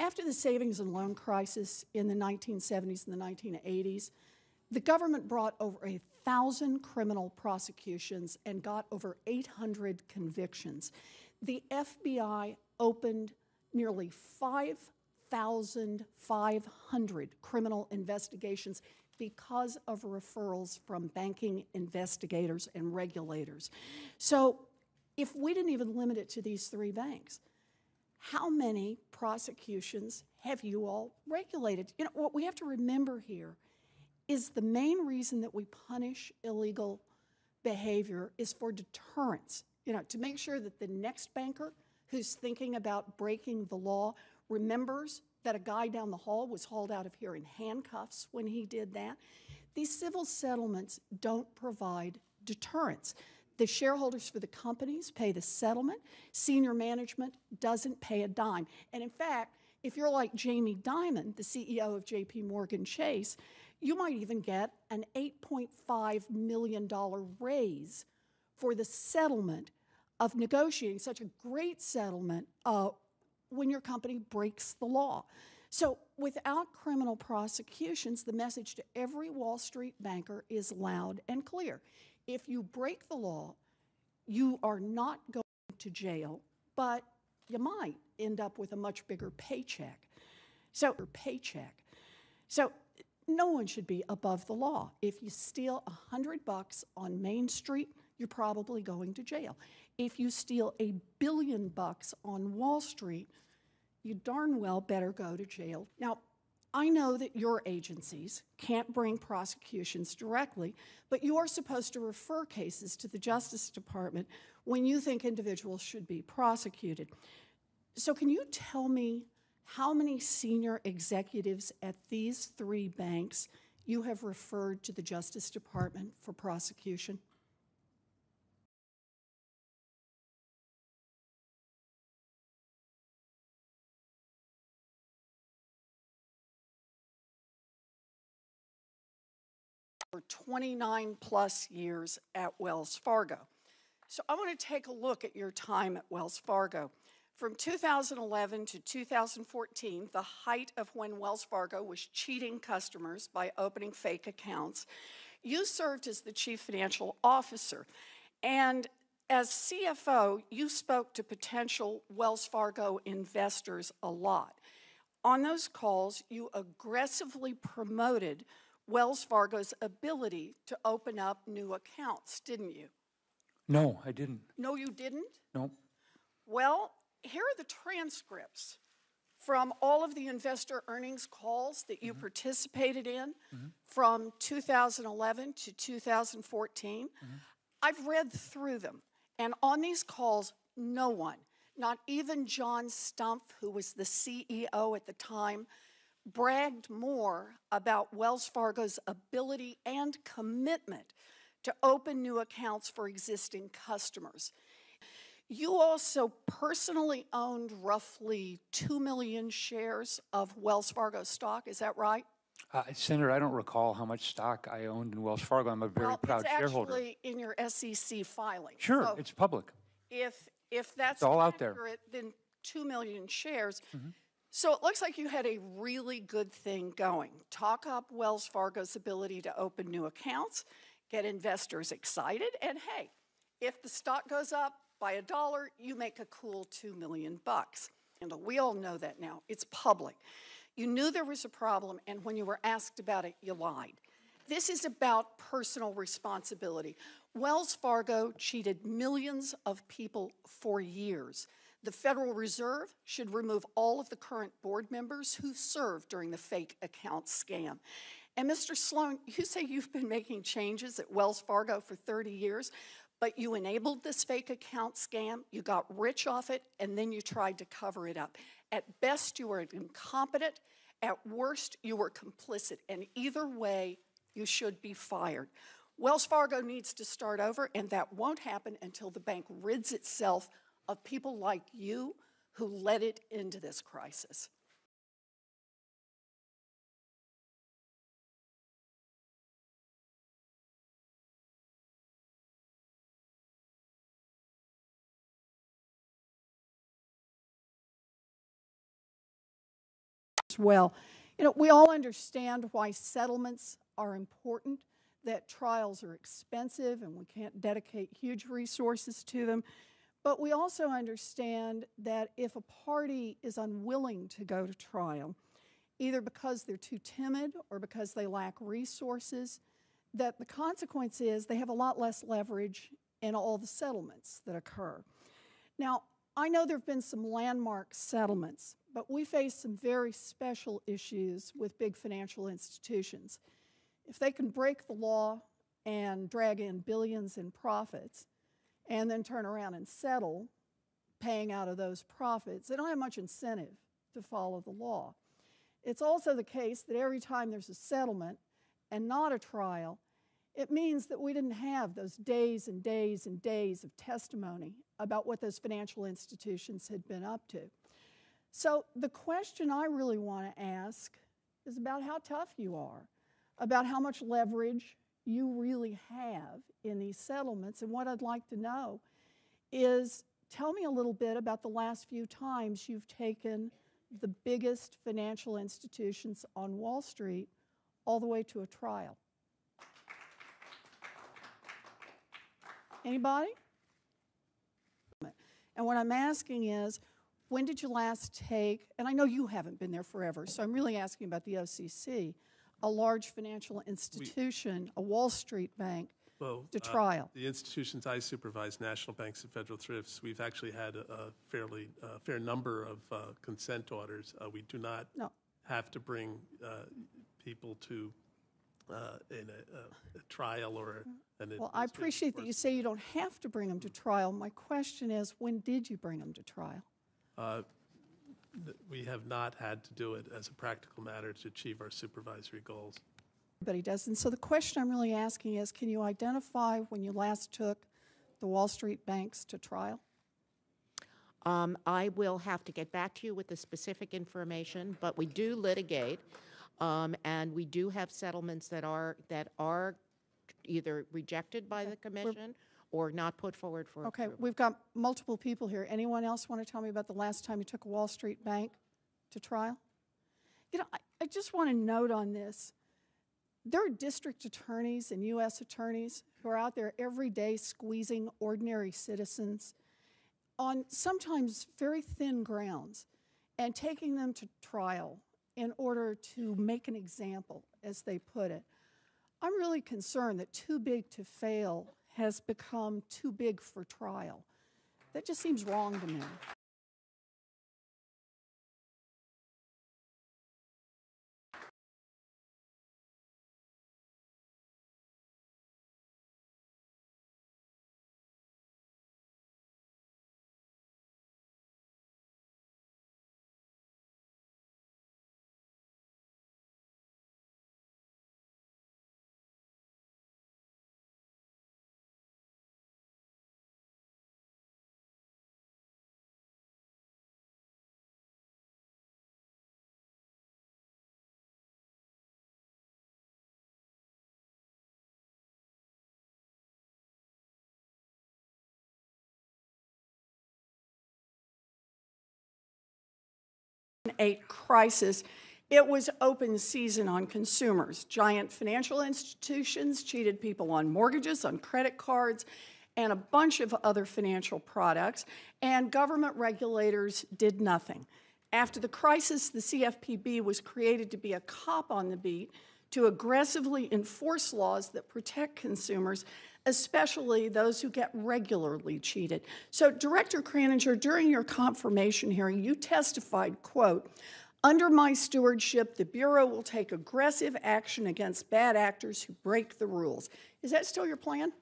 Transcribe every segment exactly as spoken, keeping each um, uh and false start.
After the savings and loan crisis in the nineteen seventies and the nineteen eighties, the government brought over a thousand criminal prosecutions and got over eight hundred convictions. The F B I opened nearly five thousand five hundred criminal investigations because of referrals from banking investigators and regulators. So if we didn't even limit it to these three banks, how many prosecutions have you all regulated? You know, what we have to remember here is the main reason that we punish illegal behavior is for deterrence, you know, to make sure that the next banker who's thinking about breaking the law remembers that a guy down the hall was hauled out of here in handcuffs when he did that. These civil settlements don't provide deterrence. The shareholders for the companies pay the settlement. Senior management doesn't pay a dime. And in fact, if you're like Jamie Dimon, the C E O of JPMorgan Chase, you might even get an eight point five million dollars raise for the settlement of negotiating such a great settlement uh, when your company breaks the law. So without criminal prosecutions, the message to every Wall Street banker is loud and clear. If you break the law, you are not going to jail, but you might end up with a much bigger paycheck. So, paycheck. So no one should be above the law. If you steal a hundred bucks on Main Street, you're probably going to jail. If you steal a billion bucks on Wall Street, you darn well better go to jail. Now, I know that your agencies can't bring prosecutions directly, but you are supposed to refer cases to the Justice Department when you think individuals should be prosecuted. So can you tell me how many senior executives at these three banks you have referred to the Justice Department for prosecution? For twenty-nine plus years at Wells Fargo. So I want to take a look at your time at Wells Fargo. From two thousand eleven to two thousand fourteen, the height of when Wells Fargo was cheating customers by opening fake accounts, you served as the chief financial officer. And as C F O, you spoke to potential Wells Fargo investors a lot. On those calls, you aggressively promoted Wells Fargo's ability to open up new accounts, didn't you? No, I didn't. No, you didn't? No. Well, here are the transcripts from all of the investor earnings calls that you mm-hmm. participated in mm-hmm. from two thousand eleven to two thousand fourteen. Mm-hmm. I've read through them, and on these calls, no one, not even John Stumpf, who was the C E O at the time, bragged more about Wells Fargo's ability and commitment to open new accounts for existing customers. You also personally owned roughly two million shares of Wells Fargo stock, is that right? Uh, Senator, I don't recall how much stock I owned in Wells Fargo. I'm a very well, proud it's shareholder. It's actually in your S E C filing. Sure, so it's public. If, if that's it's all accurate, out there. Then two million shares. Mm-hmm. So it looks like you had a really good thing going. Talk up Wells Fargo's ability to open new accounts, get investors excited, and hey, if the stock goes up by a dollar, you make a cool two million bucks. And we all know that now, it's public. You knew there was a problem, and when you were asked about it, you lied. This is about personal responsibility. Wells Fargo cheated millions of people for years. The Federal Reserve should remove all of the current board members who served during the fake account scam. And Mister Sloan, you say you've been making changes at Wells Fargo for thirty years, but you enabled this fake account scam, you got rich off it, and then you tried to cover it up. At best, you were incompetent. At worst, you were complicit. And either way, you should be fired. Wells Fargo needs to start over, and that won't happen until the bank rids itself of people like you who led it into this crisis. well. You know, we all understand why settlements are important, that trials are expensive and we can't dedicate huge resources to them. But we also understand that if a party is unwilling to go to trial, either because they're too timid or because they lack resources, that the consequence is they have a lot less leverage in all the settlements that occur. Now, I know there have been some landmark settlements, but we face some very special issues with big financial institutions. If they can break the law and drag in billions in profits and then turn around and settle, paying out of those profits, they don't have much incentive to follow the law. It's also the case that every time there's a settlement and not a trial, it means that we didn't have those days and days and days of testimony about what those financial institutions had been up to. So the question I really want to ask is about how tough you are, about how much leverage you really have in these settlements. And what I'd like to know is, tell me a little bit about the last few times you've taken the biggest financial institutions on Wall Street all the way to a trial. Anybody? And what I'm asking is, when did you last take, and I know you haven't been there forever, so I'm really asking about the O C C, a large financial institution, we, a Wall Street bank, well, to trial? Uh, the institutions I supervise, national banks and federal thrifts, we've actually had a, a fairly a fair number of uh, consent orders. Uh, we do not no. have to bring uh, people to uh, in a, a, a trial or an Well, I appreciate that you say you don't have to bring them to trial. My question is, when did you bring them to trial? Uh, We have not had to do it as a practical matter to achieve our supervisory goals. Everybody does. And so the question I'm really asking is, can you identify when you last took the Wall Street banks to trial? Um, I will have to get back to you with the specific information, but we do litigate, um, and we do have settlements that are, that are either rejected by okay. the Commission or not put forward for Okay, approval. We've got multiple people here. Anyone else want to tell me about the last time you took a Wall Street bank to trial? You know, I, I just want to note on this, there are district attorneys and U S attorneys who are out there every day squeezing ordinary citizens on sometimes very thin grounds and taking them to trial in order to make an example, as they put it. I'm really concerned that too big to fail has become too big for trial. That just seems wrong to me. eight crisis, it was open season on consumers. Giant financial institutions cheated people on mortgages, on credit cards, and a bunch of other financial products, and government regulators did nothing. After the crisis, the C F P B was created to be a cop on the beat to aggressively enforce laws that protect consumers, especially those who get regularly cheated. So, Director Kraninger, during your confirmation hearing, you testified, quote, "Under my stewardship, the Bureau will take aggressive action against bad actors who break the rules." Is that still your plan?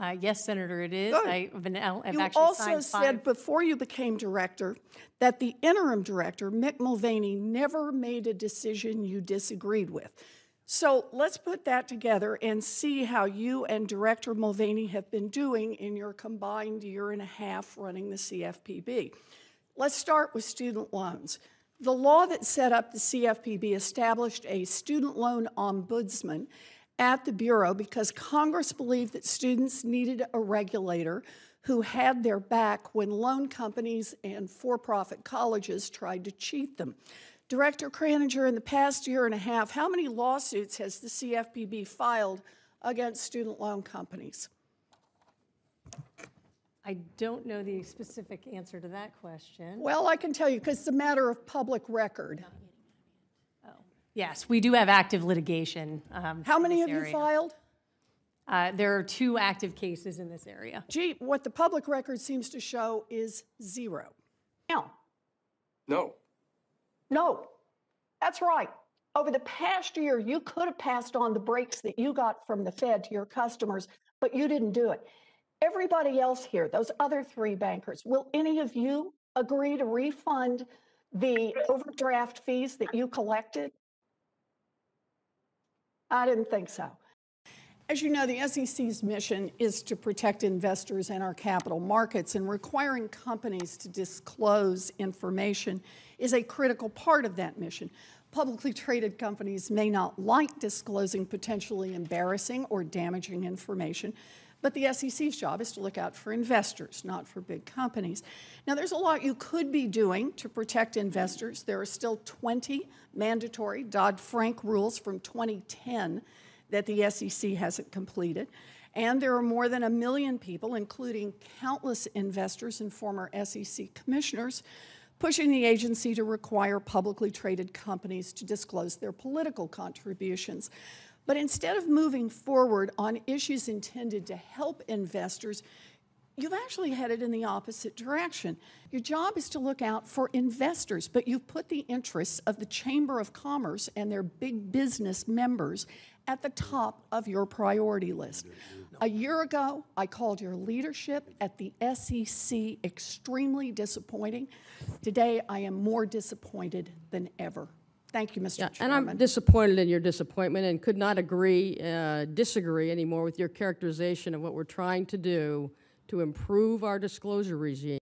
Uh, yes, Senator, it is. I've been, I've you also said before you became director that the interim director, Mick Mulvaney, never made a decision you disagreed with. So let's put that together and see how you and Director Mulvaney have been doing in your combined year and a half running the C F P B. Let's start with student loans. The law that set up the C F P B established a student loan ombudsman at the Bureau because Congress believed that students needed a regulator who had their back when loan companies and for-profit colleges tried to cheat them. Director Kraninger, in the past year and a half, how many lawsuits has the C F P B filed against student loan companies? I don't know the specific answer to that question. Well, I can tell you, because it's a matter of public record. Oh. Yes, we do have active litigation. Um, how many have you filed? Uh, there are two active cases in this area. Gee, what the public record seems to show is zero. Now. No. No. That's right. Over the past year, you could have passed on the breaks that you got from the Fed to your customers, but you didn't do it. Everybody else here, those other three bankers, will any of you agree to refund the overdraft fees that you collected? I didn't think so. As you know, the S E C's mission is to protect investors and our capital markets, and requiring companies to disclose information is a critical part of that mission. Publicly traded companies may not like disclosing potentially embarrassing or damaging information, but the S E C's job is to look out for investors, not for big companies. Now, there's a lot you could be doing to protect investors. There are still twenty mandatory Dodd-Frank rules from twenty ten that the S E C hasn't completed. And there are more than a million people, including countless investors and former S E C commissioners, pushing the agency to require publicly traded companies to disclose their political contributions. But instead of moving forward on issues intended to help investors, you've actually headed in the opposite direction. Your job is to look out for investors, but you've put the interests of the Chamber of Commerce and their big business members at the top of your priority list. A year ago, I called your leadership at the S E C extremely disappointing. Today, I am more disappointed than ever. Thank you, Mister Yeah, Chairman. And I'm disappointed in your disappointment and could not agree, uh, disagree anymore with your characterization of what we're trying to do to improve our disclosure regime.